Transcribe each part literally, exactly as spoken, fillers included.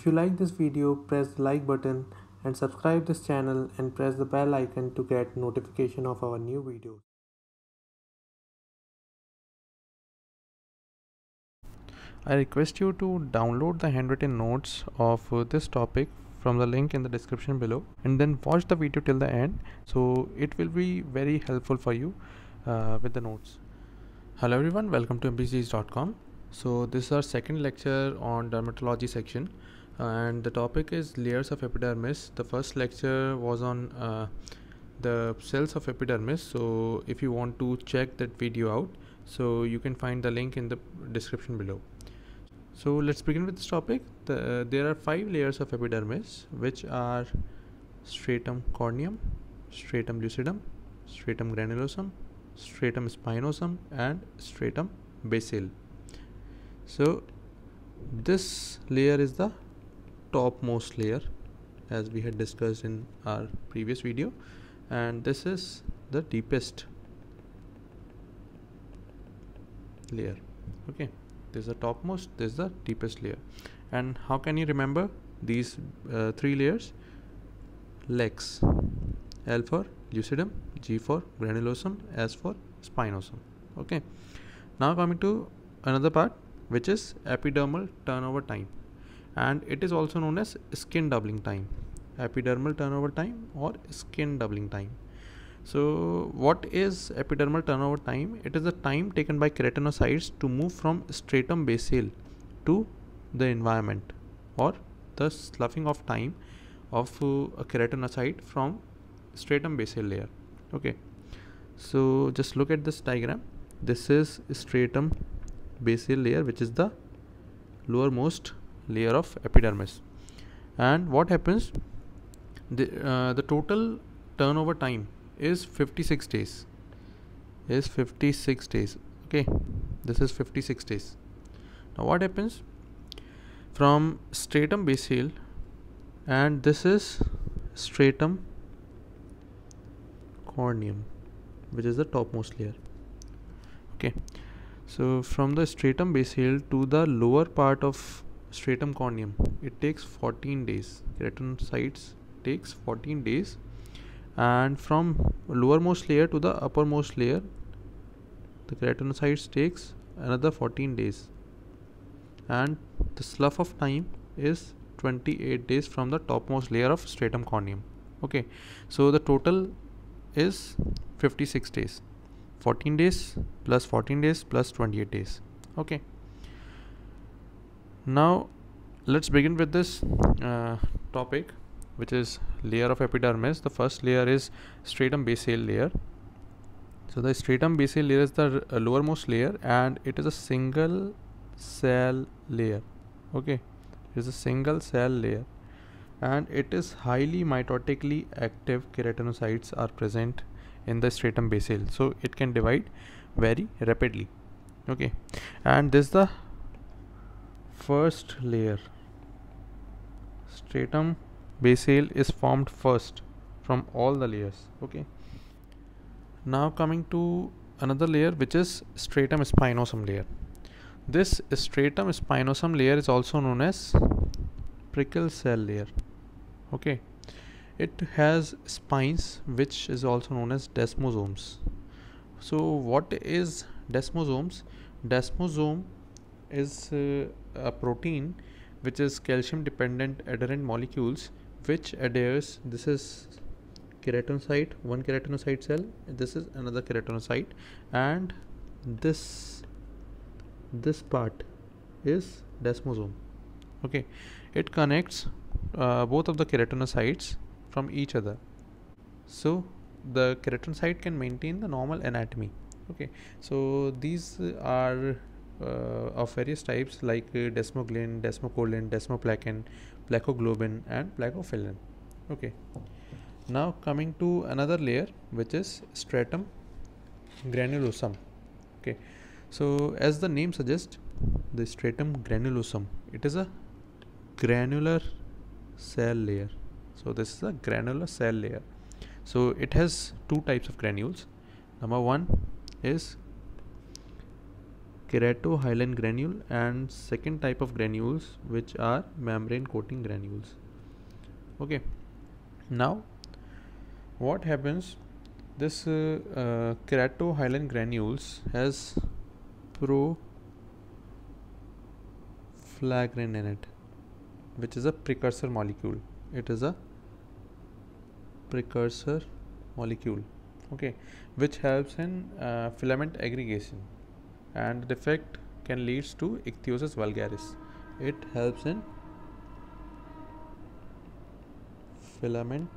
If you like this video, press the like button and subscribe this channel and press the bell icon to get notification of our new videos. I request you to download the handwritten notes of uh, this topic from the link in the description below, and then watch the video till the end, so it will be very helpful for you uh, with the notes. Hello everyone, welcome to M B B S Diseases dot com. So this is our second lecture on dermatology section, and the topic is layers of epidermis. The first lecture was on uh, the cells of epidermis, so if you want to check that video out, so you can find the link in the description below. So let's begin with this topic. The, uh, there are five layers of epidermis, which are stratum corneum, stratum lucidum, stratum granulosum, stratum spinosum, and stratum basale. So this layer is the topmost layer, as we had discussed in our previous video, and this is the deepest layer. Okay, this is the topmost, this is the deepest layer. And how can you remember these uh, three layers? Lex, L for lucidum, G for granulosum, S for spinosum. Okay, now coming to another part, which is epidermal turnover time, and it is also known as skin doubling time, epidermal turnover time or skin doubling time. So what is epidermal turnover time? It is the time taken by keratinocytes to move from stratum basale to the environment, or the sloughing off time of uh, a keratinocyte from stratum basale layer. Okay, so just look at this diagram. This is stratum basale layer, which is the lowermost layer of epidermis, and what happens, the uh, the total turnover time is fifty-six days, is fifty-six days. Okay, this is fifty-six days. Now what happens from stratum basale, and this is stratum corneum, which is the topmost layer. Okay, so from the stratum basale to the lower part of stratum corneum, it takes fourteen days. Keratinocytes takes fourteen days, and from lowermost layer to the uppermost layer, the keratinocytes takes another fourteen days, and the slough of time is twenty-eight days from the topmost layer of stratum corneum. Okay, so the total is fifty-six days, fourteen days plus fourteen days plus twenty-eight days. Okay, now let's begin with this uh, topic, which is layer of epidermis. The first layer is stratum basale layer. So the stratum basale layer is the uh, lowermost layer, and it is a single cell layer. Okay, it is a single cell layer, and it is highly mitotically active. Keratinocytes are present in the stratum basale, so it can divide very rapidly. Okay, and this is the first layer. Stratum basale is formed first from all the layers. Okay, now coming to another layer, which is stratum spinosum layer. This stratum spinosum layer is also known as prickle cell layer. Okay, it has spines, which is also known as desmosomes. So what is desmosomes? Desmosome is uh, a protein which is calcium dependent adherent molecules which adheres. This is keratinocyte, one keratinocyte cell, this is another keratinocyte, and this this part is desmosome. Okay, it connects uh, both of the keratinocytes from each other, so the keratinocyte can maintain the normal anatomy. Okay, so these are Uh, of various types, like uh, desmoglein, desmocollin, desmoplakin, plakoglobin, and plakophilin. Okay, now coming to another layer, which is stratum granulosum. Okay, so as the name suggests, the stratum granulosum, it is a granular cell layer. So this is a granular cell layer. So it has two types of granules. Number one is keratohyaline granule and second type of granules, which are membrane coating granules. Okay, now what happens, this uh, uh, keratohyaline granules has proflagrin in it, which is a precursor molecule. It is a precursor molecule, okay, which helps in uh, filament aggregation, and the defect can lead to ichthyosis vulgaris. It helps in filament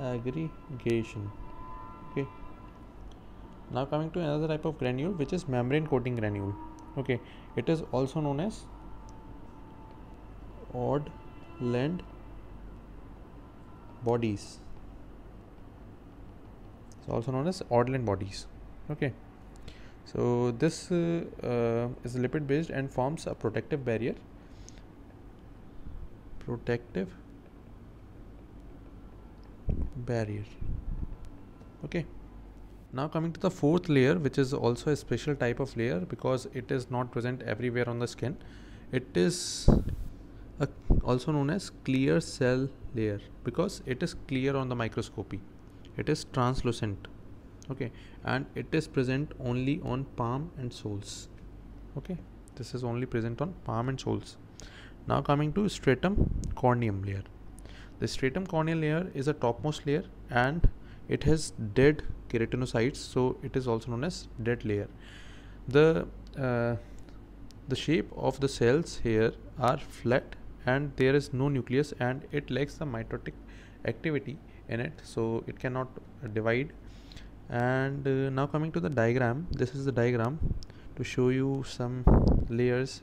aggregation. Okay, now coming to another type of granule, which is membrane coating granule. Okay, it is also known as oddland bodies. It's also known as oddland bodies. Okay, so this uh, uh, is lipid based and forms a protective barrier protective barrier. Okay, now coming to the fourth layer, which is also a special type of layer because it is not present everywhere on the skin. It is a, also known as clear cell layer because it is clear on the microscopy. It is translucent, okay, and it is present only on palm and soles. Okay, this is only present on palm and soles. Now coming to stratum corneum layer. The stratum corneum layer is a topmost layer and it has dead keratinocytes, so it is also known as dead layer. The uh, the shape of the cells here are flat and there is no nucleus, and it lacks the mitotic activity in it, so it cannot divide. And uh, now coming to the diagram, this is the diagram to show you some layers.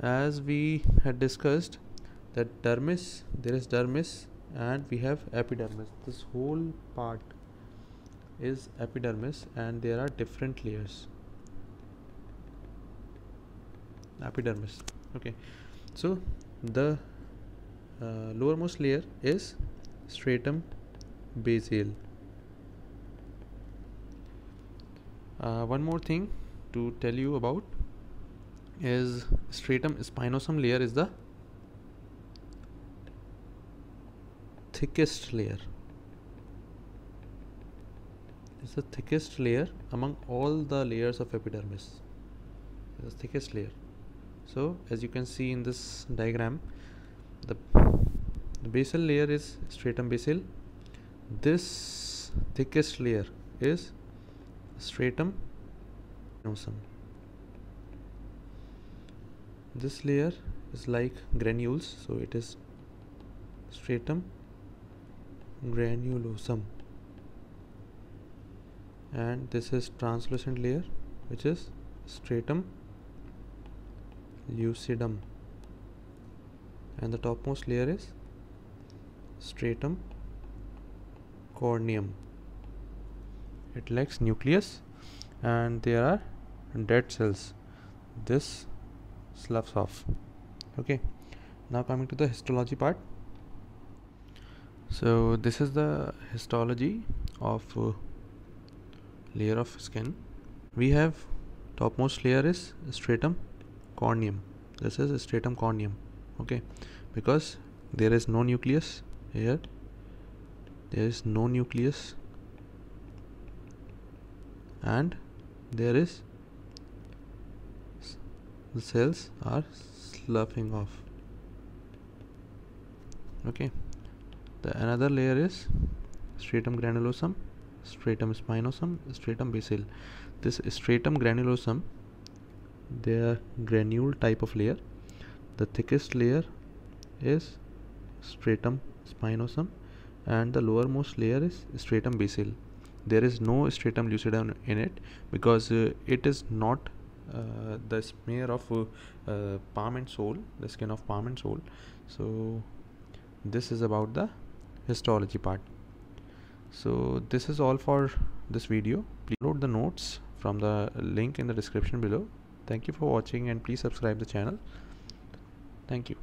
As we had discussed that dermis, there is dermis and we have epidermis. This whole part is epidermis and there are different layers. Epidermis. Okay, so the uh, lowermost layer is stratum basale. Uh, one more thing to tell you about is stratum spinosum layer is the thickest layer. It's the thickest layer among all the layers of epidermis. It's the thickest layer. So as you can see in this diagram, the, the basal layer is stratum basale. This thickest layer is stratum spinosum. This layer is like granules, so it is stratum granulosum, and this is translucent layer, which is stratum lucidum, and the topmost layer is stratum corneum. It lacks nucleus and there are dead cells. This sloughs off. Okay, now coming to the histology part. So this is the histology of uh, layer of skin. We have topmost layer is stratum corneum. This is stratum corneum, okay, because there is no nucleus here. There is no nucleus and there is the cells are sloughing off. Okay, the another layer is stratum granulosum, stratum spinosum, stratum basale. This stratum granulosum, their granule type of layer, the thickest layer is stratum spinosum and the lowermost layer is stratum basale. There is no stratum lucidum in it because uh, it is not uh, the smear of uh, uh, palm and sole, the skin of palm and sole. So this is about the histology part. So this is all for this video. Please download the notes from the link in the description below. Thank you for watching and please subscribe the channel. Thank you.